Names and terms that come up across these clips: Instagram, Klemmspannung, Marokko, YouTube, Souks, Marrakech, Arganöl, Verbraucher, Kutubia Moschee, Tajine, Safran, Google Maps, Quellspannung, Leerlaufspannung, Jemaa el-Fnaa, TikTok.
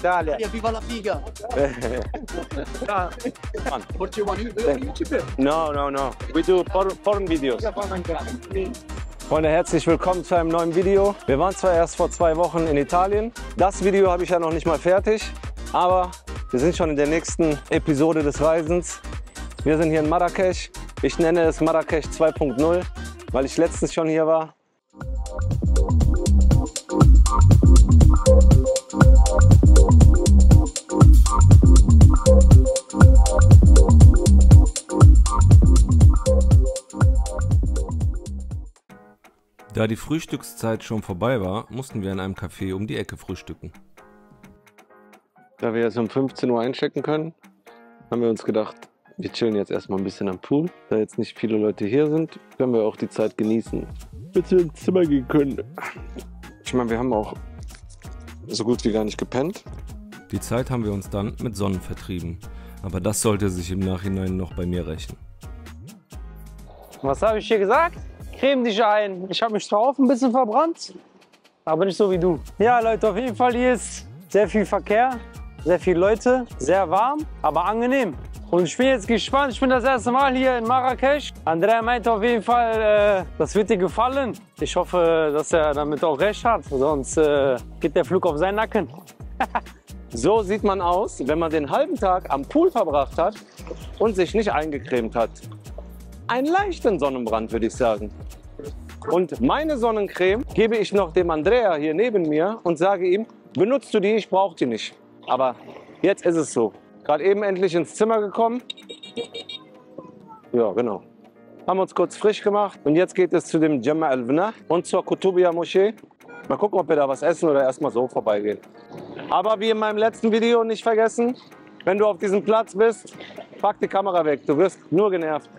Italia. Viva la figa. What do you want to do on YouTube? No, no, no. We do porn videos. Freunde, herzlich willkommen zu einem neuen Video. Wir waren zwar erst vor 2 Wochen in Italien. Das Video habe ich ja noch nicht mal fertig. Aber wir sind schon in der nächsten Episode des Reisens. Wir sind hier in Marrakech. Ich nenne es Marrakech 2.0, weil ich letztens schon hier war. Da die Frühstückszeit schon vorbei war, mussten wir in einem Café um die Ecke frühstücken. Da wir jetzt um 15 Uhr einchecken können, haben wir uns gedacht, wir chillen jetzt erstmal ein bisschen am Pool. Da jetzt nicht viele Leute hier sind, können wir auch die Zeit genießen, bis wir ins Zimmer gehen können. Ich meine, wir haben auch so gut wie gar nicht gepennt. Die Zeit haben wir uns dann mit Sonnen vertrieben. Aber das sollte sich im Nachhinein noch bei mir rächen. Was habe ich dir gesagt? Creme dich ein. Ich habe mich drauf ein bisschen verbrannt, aber nicht so wie du. Ja, Leute, auf jeden Fall hier ist sehr viel Verkehr, sehr viele Leute, sehr warm, aber angenehm. Und ich bin jetzt gespannt. Ich bin das erste Mal hier in Marrakech. Andrea meinte auf jeden Fall, das wird dir gefallen. Ich hoffe, dass er damit auch recht hat, sonst geht der Flug auf seinen Nacken. So sieht man aus, wenn man den halben Tag am Pool verbracht hat und sich nicht eingecremt hat. Einen leichten Sonnenbrand, würde ich sagen. Und meine Sonnencreme gebe ich noch dem Andrea hier neben mir und sage ihm, benutzt du die, ich brauche die nicht. Aber jetzt ist es so. Gerade eben endlich ins Zimmer gekommen. Ja, genau. Haben uns kurz frisch gemacht und jetzt geht es zu dem Jemaa el-Fnaa und zur Kutubia Moschee. Mal gucken, ob wir da was essen oder erstmal so vorbeigehen. Aber wie in meinem letzten Video, nicht vergessen, wenn du auf diesem Platz bist, pack die Kamera weg, du wirst nur genervt.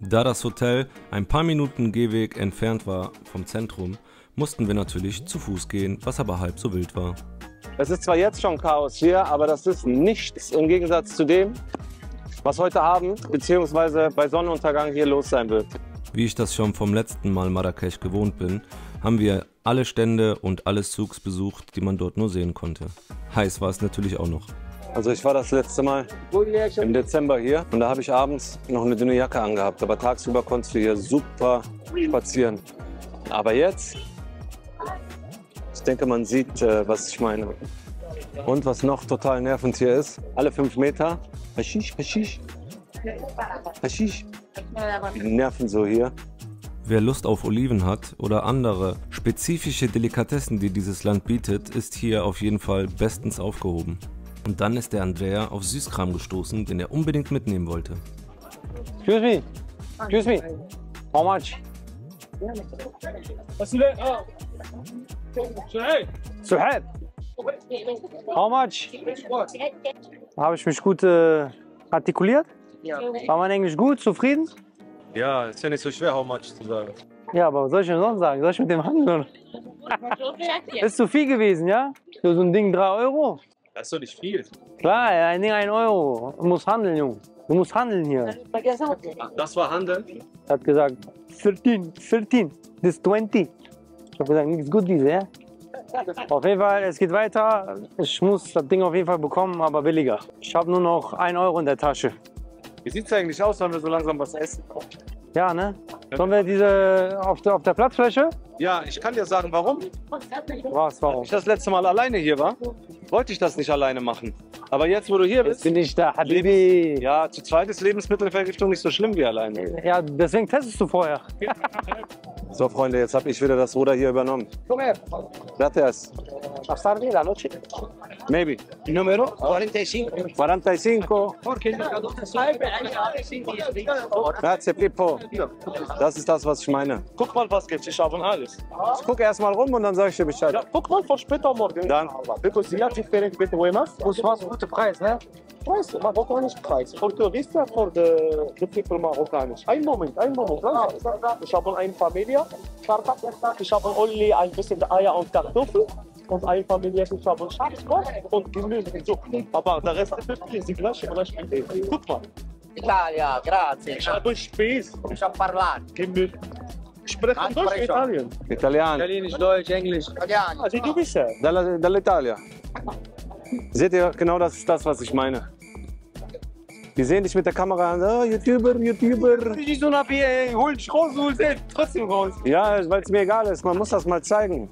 Da das Hotel ein paar Minuten Gehweg entfernt war vom Zentrum, mussten wir natürlich zu Fuß gehen, was aber halb so wild war. Es ist zwar jetzt schon Chaos hier, aber das ist nichts im Gegensatz zu dem, was heute Abend bzw. bei Sonnenuntergang hier los sein wird. Wie ich das schon vom letzten Mal Marrakech gewohnt bin, haben wir alle Stände und alle Souks besucht, die man dort nur sehen konnte. Heiß war es natürlich auch noch. Also ich war das letzte Mal im Dezember hier und da habe ich abends noch eine dünne Jacke angehabt, aber tagsüber konntest du hier super spazieren. Aber jetzt, ich denke, man sieht, was ich meine. Und was noch total nervend hier ist, alle 5 Meter, Haschisch, Haschisch, Haschisch, die nerven so hier. Wer Lust auf Oliven hat oder andere spezifische Delikatessen, die dieses Land bietet, ist hier auf jeden Fall bestens aufgehoben. Und dann ist der Andrea auf Süßkram gestoßen, den er unbedingt mitnehmen wollte. Excuse me. Excuse me. How much? Suhaib. How much? Habe ich mich gut artikuliert? Ja. War mein Englisch gut? Zufrieden? Ja, ist ja nicht so schwer, how much zu sagen. Ja, aber was soll ich denn sonst sagen? Soll ich mit dem handeln? Ist zu viel gewesen, ja? Für so ein Ding 3 Euro. Das ist doch nicht viel. Klar, ein Ding 1 Euro. Du musst handeln, Junge. Du musst handeln hier. Das war Handeln? Er hat gesagt, 13, das ist 20. Ich habe gesagt, nichts gut diese, ja? Auf jeden Fall, es geht weiter. Ich muss das Ding auf jeden Fall bekommen, aber billiger. Ich habe nur noch 1 Euro in der Tasche. Wie sieht es eigentlich aus, wenn wir so langsam was essen? Ja, ne? Sollen wir diese auf der Platzfläche? Ja, ich kann dir sagen, warum. Was, warum? Als ich das letzte Mal alleine hier war, wollte ich das nicht alleine machen. Aber jetzt, wo du hier bist, bin ich da, Habibi. Ja, zu zweit ist Lebensmittelvergiftung nicht so schlimm wie alleine. Ja, deswegen testest du vorher. So, Freunde, jetzt habe ich wieder das Ruder hier übernommen. Komm her. Das Maybe. Numero 45. 45. Grazie, Pippo. Das ist das, was ich meine. Guck mal, was gibt's. Ich habe alles. Ich gucke erst mal rum und dann sage ich dir Bescheid. Ja, guck mal, vor später morgen. Dann. Das war ein guter Preis, ne? Preis, marokkanischer Preis. Für Touristen, für die People marokkanisch. Ein Moment. Ich habe eine Familie. Ich habe only ein bisschen Eier und Kartoffeln. Und eine Familie, ich habe Schafskost und Gemüse. Aber der Rest ist die gleiche. Guck mal. Italia, grazie. Ich habe Spieß. Ich habe Parlano. Gemüse. Sprechen Deutsch, Italien. Italienisch, Deutsch, Englisch. Italienisch. Also du bist ja. Dall'Italia. Seht ihr, genau das ist das, was ich meine. Die sehen dich mit der Kamera an, oh, YouTuber. Ich so nach hier, ey, hol dich raus, hol dich trotzdem raus. Ja, weil es mir egal ist, man muss das mal zeigen.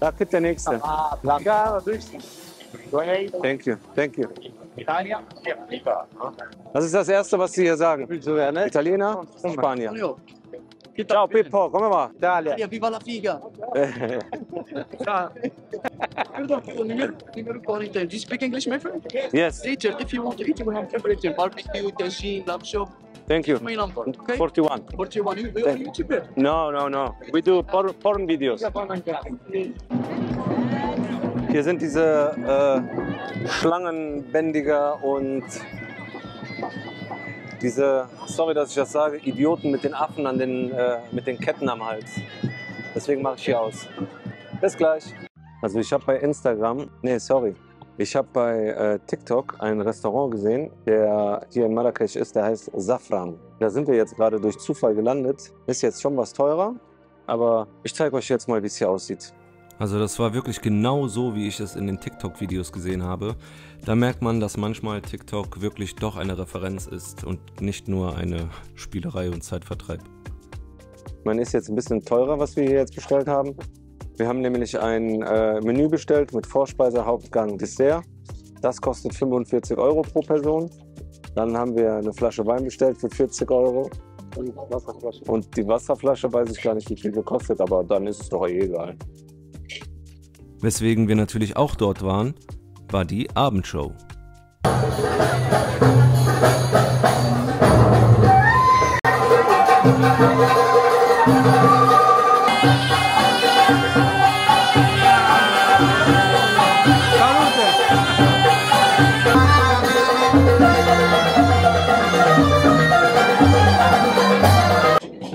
Da kriegt der Nächste. Thank you. Das ist das Erste, was sie hier sagen. Italiener, Spanier. Ciao Pippo, komm mal. Italia, viva la figa. Do you speak English, my friend? Yes. Later, if you want to eat, we have everything. Barbecue, tagine, lamb chop. Thank you. My number, okay? 41. 41, you are a YouTuber? No. We do porn videos. Hier sind diese Schlangenbändiger und diese, sorry, dass ich das sage, Idioten mit den Affen an den, mit den Ketten am Hals. Deswegen mache ich hier aus. Bis gleich. Also ich habe bei Instagram, ich habe bei TikTok ein Restaurant gesehen, der hier in Marrakech ist, der heißt Safran. Da sind wir jetzt gerade durch Zufall gelandet. Ist jetzt schon was teurer, aber ich zeige euch jetzt mal, wie es hier aussieht. Also das war wirklich genau so, wie ich es in den TikTok-Videos gesehen habe. Da merkt man, dass manchmal TikTok wirklich doch eine Referenz ist und nicht nur eine Spielerei und Zeitvertreib. Man ist jetzt ein bisschen teurer, was wir hier jetzt bestellt haben. Wir haben nämlich ein Menü bestellt mit Vorspeise, Hauptgang, Dessert. Das kostet 45 € pro Person. Dann haben wir eine Flasche Wein bestellt für 40 €. Und die Wasserflasche weiß ich gar nicht, wie viel die kostet, aber dann ist es doch eh egal. Weswegen wir natürlich auch dort waren, war die Abendshow.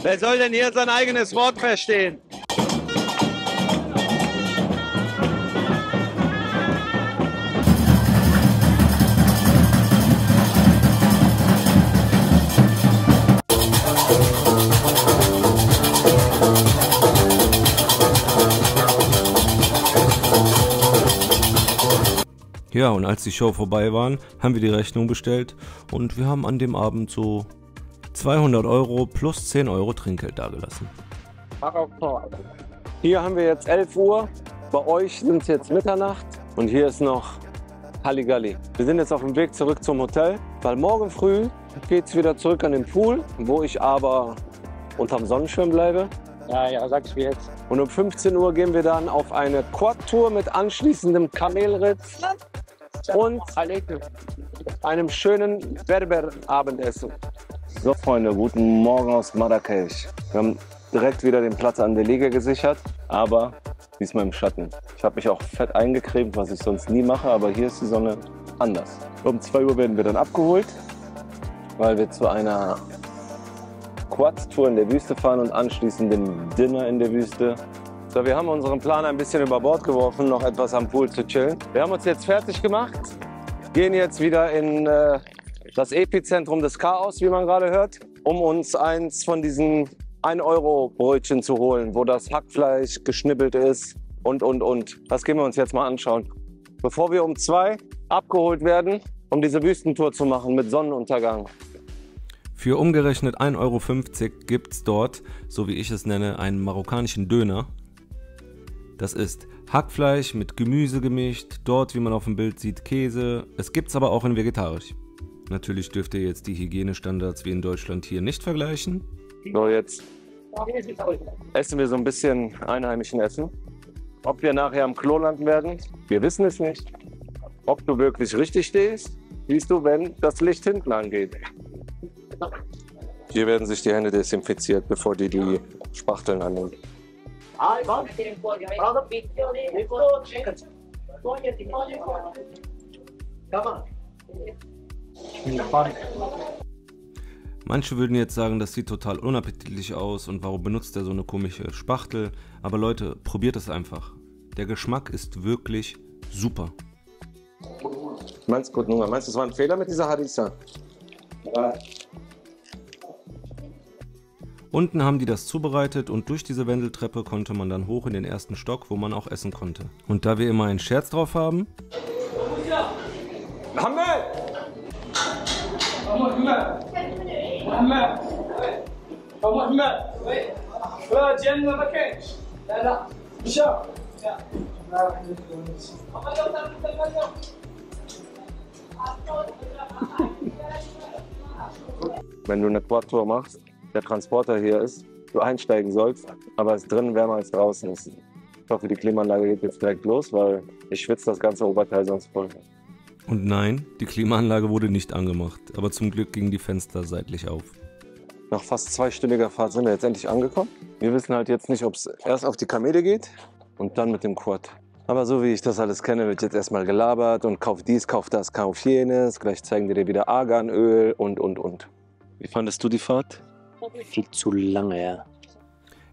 Wer soll denn hier sein eigenes Wort verstehen? Ja, und als die Show vorbei war, haben wir die Rechnung bestellt und wir haben an dem Abend so 200 € plus 10 € Trinkgeld dagelassen. Hier haben wir jetzt 11 Uhr, bei euch sind es jetzt Mitternacht und hier ist noch Halligalli. Wir sind jetzt auf dem Weg zurück zum Hotel, weil morgen früh geht es wieder zurück an den Pool, wo ich aber unterm Sonnenschirm bleibe. Ja, sag ich mir jetzt. Und um 15 Uhr gehen wir dann auf eine Quad-Tour mit anschließendem Kamelritt und einem schönen Berber-Abendessen. So Freunde, guten Morgen aus Marrakech. Wir haben direkt wieder den Platz an der Liege gesichert, aber diesmal im Schatten. Ich habe mich auch fett eingecremt, was ich sonst nie mache, aber hier ist die Sonne anders. Um 2 Uhr werden wir dann abgeholt, weil wir zu einer Quad-Tour in der Wüste fahren und anschließend den Dinner in der Wüste. So, wir haben unseren Plan ein bisschen über Bord geworfen, noch etwas am Pool zu chillen. Wir haben uns jetzt fertig gemacht, gehen jetzt wieder in das Epizentrum des Chaos, wie man gerade hört, um uns eins von diesen 1-Euro-Brötchen zu holen, wo das Hackfleisch geschnibbelt ist und. Das gehen wir uns jetzt mal anschauen. Bevor wir um 2 abgeholt werden, um diese Wüstentour zu machen mit Sonnenuntergang. Für umgerechnet 1,50 € gibt es dort, so wie ich es nenne, einen marokkanischen Döner. Das ist Hackfleisch mit Gemüse gemischt, dort, wie man auf dem Bild sieht, Käse. Es gibt es aber auch in vegetarisch. Natürlich dürft ihr jetzt die Hygienestandards wie in Deutschland hier nicht vergleichen. So, jetzt essen wir so ein bisschen einheimischen Essen. Ob wir nachher am Klo landen werden, wir wissen es nicht. Ob du wirklich richtig stehst, siehst du, wenn das Licht hinten angeht. Hier werden sich die Hände desinfiziert, bevor die Spachteln annehmen. Manche würden jetzt sagen, das sieht total unappetitlich aus und warum benutzt er so eine komische Spachtel? Aber Leute, probiert es einfach. Der Geschmack ist wirklich super. Meinst du, das war ein Fehler mit dieser Harissa? Ja. Unten haben die das zubereitet und durch diese Wendeltreppe konnte man dann hoch in den ersten Stock, wo man auch essen konnte. Und da wir immer einen Scherz drauf haben, محمد ابو محمد محمد ابو محمد راجع لنا ما كاينش لا لا مشى لا لا راح نمشي خلينا نوصل للتلفزيون Wenn du eine Quad-Tour machst, der Transporter hier ist, du einsteigen sollst, aber es drinnen wärmer als draußen ist. Ich hoffe, die Klimaanlage geht jetzt direkt los, weil ich schwitze das ganze Oberteil sonst voll. Und nein, die Klimaanlage wurde nicht angemacht, aber zum Glück gingen die Fenster seitlich auf. Nach fast zweistündiger Fahrt sind wir jetzt endlich angekommen. Wir wissen halt jetzt nicht, ob es erst auf die Kamele geht und dann mit dem Quad. Aber so wie ich das alles kenne, wird jetzt erstmal gelabert und kauf dies, kauf das, kauf jenes. Gleich zeigen die dir wieder Arganöl und. Wie fandest du die Fahrt? Viel zu lange, ja.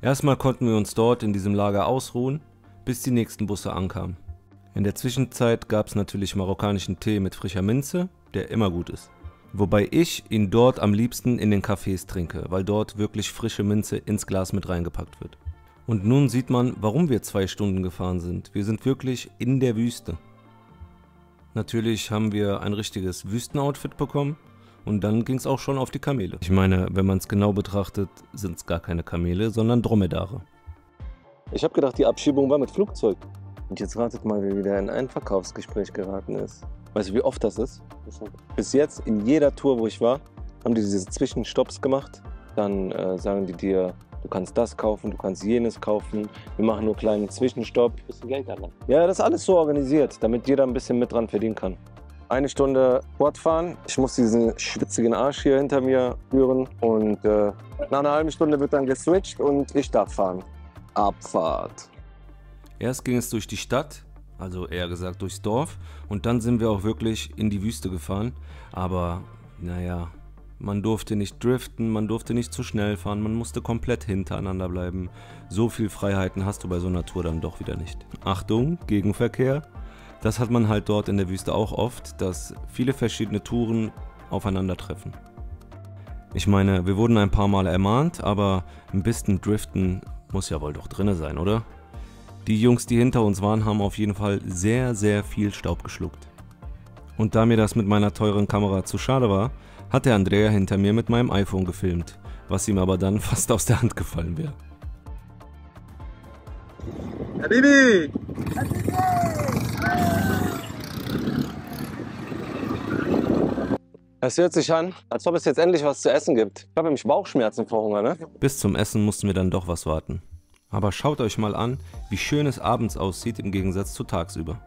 Erstmal konnten wir uns dort in diesem Lager ausruhen, bis die nächsten Busse ankamen. In der Zwischenzeit gab es natürlich marokkanischen Tee mit frischer Minze, der immer gut ist. Wobei ich ihn dort am liebsten in den Cafés trinke, weil dort wirklich frische Minze ins Glas mit reingepackt wird. Und nun sieht man, warum wir 2 Stunden gefahren sind. Wir sind wirklich in der Wüste. Natürlich haben wir ein richtiges Wüstenoutfit bekommen und dann ging es auch schon auf die Kamele. Ich meine, wenn man es genau betrachtet, sind es gar keine Kamele, sondern Dromedare. Ich habe gedacht, die Abschiebung war mit Flugzeug. Und jetzt ratet mal, wer wieder in ein Verkaufsgespräch geraten ist. Weißt du, wie oft das ist? Bis jetzt, in jeder Tour, wo ich war, haben die diese Zwischenstopps gemacht. Dann sagen die dir, du kannst das kaufen, du kannst jenes kaufen. Wir machen nur einen kleinen Zwischenstopp. Ein bisschen Geld daran. Ja, das ist alles so organisiert, damit jeder ein bisschen mit dran verdienen kann. 1 Stunde Quad fahren. Ich muss diesen schwitzigen Arsch hier hinter mir führen. Und nach einer halben Stunde wird dann geswitcht und ich darf fahren. Abfahrt. Erst ging es durch die Stadt, also eher gesagt durchs Dorf. Und dann sind wir auch wirklich in die Wüste gefahren. Aber naja. Man durfte nicht driften, man durfte nicht zu schnell fahren, man musste komplett hintereinander bleiben. So viel Freiheiten hast du bei so einer Tour dann doch wieder nicht. Achtung, Gegenverkehr. Das hat man halt dort in der Wüste auch oft, dass viele verschiedene Touren aufeinandertreffen. Ich meine, wir wurden ein paar Mal ermahnt, aber ein bisschen driften muss ja wohl doch drinne sein, oder? Die Jungs, die hinter uns waren, haben auf jeden Fall sehr, sehr viel Staub geschluckt. Und da mir das mit meiner teuren Kamera zu schade war, hat der Andrea hinter mir mit meinem iPhone gefilmt, was ihm aber dann fast aus der Hand gefallen wäre. Habibi! Es hört sich an, als ob es jetzt endlich was zu essen gibt. Ich habe nämlich Bauchschmerzen vor Hunger, ne? Bis zum Essen mussten wir dann doch was warten. Aber schaut euch mal an, wie schön es abends aussieht im Gegensatz zu tagsüber.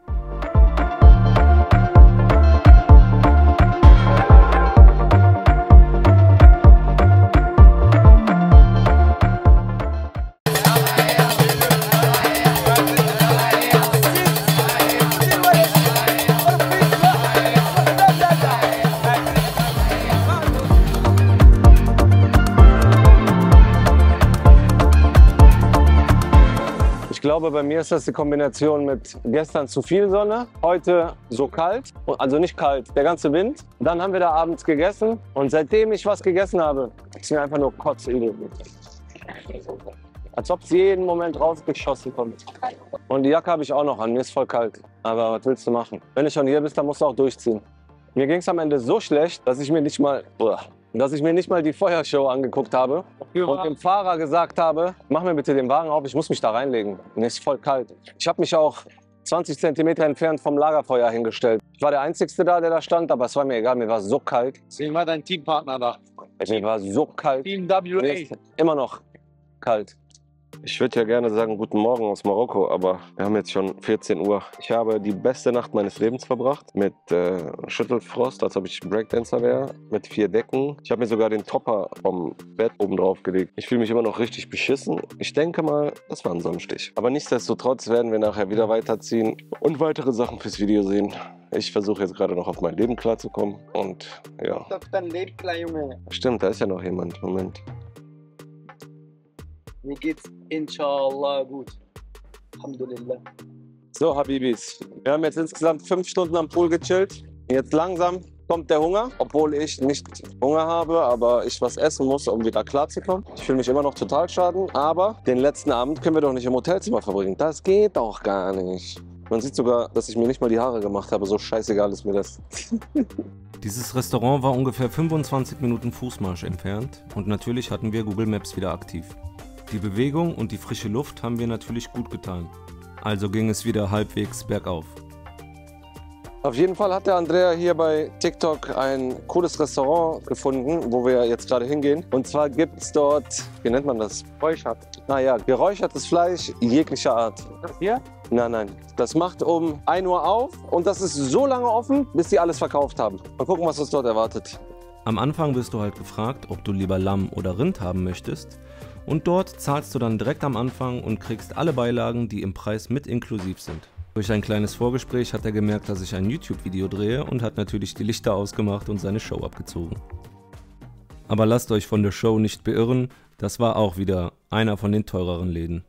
Ich glaube, bei mir ist das die Kombination mit gestern zu viel Sonne, heute so kalt, also nicht kalt, der ganze Wind. Dann haben wir da abends gegessen und seitdem ich was gegessen habe, ist mir einfach nur kotzübel. Als ob es jeden Moment rausgeschossen kommt. Und die Jacke habe ich auch noch an, mir ist voll kalt. Aber was willst du machen? Wenn du schon hier bist, dann musst du auch durchziehen. Mir ging es am Ende so schlecht, dass ich mir nicht mal... dass ich mir nicht mal die Feuershow angeguckt habe und dem Fahrer gesagt habe, mach mir bitte den Wagen auf, ich muss mich da reinlegen. Mir ist voll kalt. Ich habe mich auch 20 cm entfernt vom Lagerfeuer hingestellt. Ich war der Einzige da, der da stand, aber es war mir egal, mir war so kalt. Deswegen war dein Teampartner da. Mir war so kalt. Team WA. Immer noch kalt. Ich würde ja gerne sagen, guten Morgen aus Marokko, aber wir haben jetzt schon 14 Uhr. Ich habe die beste Nacht meines Lebens verbracht mit Schüttelfrost, als ob ich Breakdancer wäre, mit 4 Decken. Ich habe mir sogar den Topper vom Bett oben drauf gelegt. Ich fühle mich immer noch richtig beschissen. Ich denke mal, das war ein Sonnenstich. Aber nichtsdestotrotz werden wir nachher wieder weiterziehen und weitere Sachen fürs Video sehen. Ich versuche jetzt gerade noch auf mein Leben klarzukommen und ja. Auf dein Leben klar, Junge. Stimmt, da ist ja noch jemand. Moment. Mir geht's inshallah gut. Alhamdulillah. So, Habibis, wir haben jetzt insgesamt 5 Stunden am Pool gechillt. Jetzt langsam kommt der Hunger, obwohl ich nicht Hunger habe, aber ich was essen muss, um wieder klarzukommen. Ich fühle mich immer noch total schaden, aber den letzten Abend können wir doch nicht im Hotelzimmer verbringen. Das geht doch gar nicht. Man sieht sogar, dass ich mir nicht mal die Haare gemacht habe. So scheißegal ist mir das. Dieses Restaurant war ungefähr 25 Minuten Fußmarsch entfernt und natürlich hatten wir Google Maps wieder aktiv. Die Bewegung und die frische Luft haben wir natürlich gut getan. Also ging es wieder halbwegs bergauf. Auf jeden Fall hat der Andrea hier bei TikTok ein cooles Restaurant gefunden, wo wir jetzt gerade hingehen. Und zwar gibt es dort, wie nennt man das? Räuchert. Naja, geräuchertes Fleisch jeglicher Art. Das hier? Nein, nein. Das macht um 1 Uhr auf und das ist so lange offen, bis die alles verkauft haben. Mal gucken, was uns dort erwartet. Am Anfang wirst du halt gefragt, ob du lieber Lamm oder Rind haben möchtest. Und dort zahlst du dann direkt am Anfang und kriegst alle Beilagen, die im Preis mit inklusiv sind. Durch ein kleines Vorgespräch hat er gemerkt, dass ich ein YouTube-Video drehe und hat natürlich die Lichter ausgemacht und seine Show abgezogen. Aber lasst euch von der Show nicht beirren, das war auch wieder einer von den teureren Läden.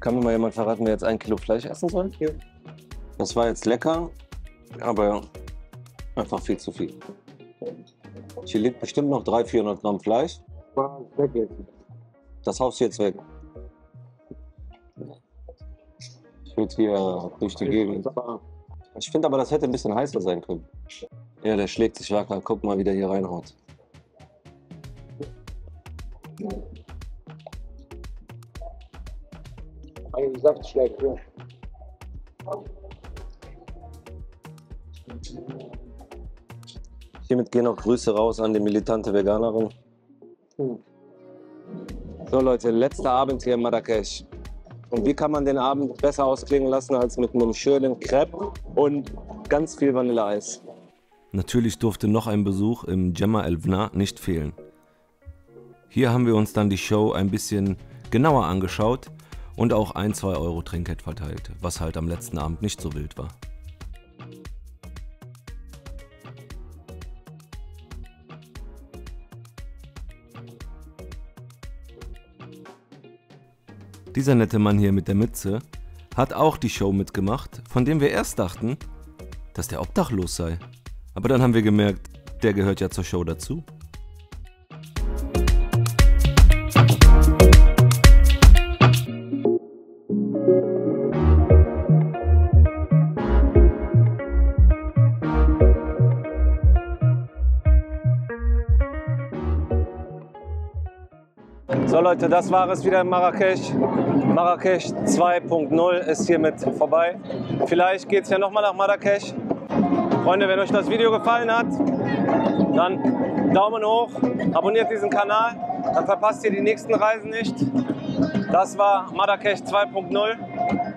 Kann mir mal jemand verraten, wer jetzt 1 Kilo Fleisch essen soll? Ja. Das war jetzt lecker, aber einfach viel zu viel. Hier liegt bestimmt noch 300-400 Gramm Fleisch. Das haust du jetzt weg. Ich will hier durch die Gegend. Ich finde aber, das hätte ein bisschen heißer sein können. Ja, der schlägt sich wacker. Guck mal, wie der hier reinhaut. Ein Saftschlag, ja. Hiermit gehen auch Grüße raus an die militante Veganerin. So Leute, letzter Abend hier in Marrakech. Und wie kann man den Abend besser ausklingen lassen als mit einem schönen Crepe und ganz viel Vanilleeis? Natürlich durfte noch ein Besuch im Jemaa el-Fnaa nicht fehlen. Hier haben wir uns dann die Show ein bisschen genauer angeschaut und auch 1-2 Euro Trinkgeld verteilt, was halt am letzten Abend nicht so wild war. Dieser nette Mann hier mit der Mütze hat auch die Show mitgemacht, von dem wir erst dachten, dass der obdachlos sei. Aber dann haben wir gemerkt, der gehört ja zur Show dazu. So Leute, das war es wieder in Marrakech. Marrakech 2.0 ist hiermit vorbei. Vielleicht geht es ja nochmal nach Marrakech. Freunde, wenn euch das Video gefallen hat, dann Daumen hoch, abonniert diesen Kanal, dann verpasst ihr die nächsten Reisen nicht. Das war Marrakech 2.0.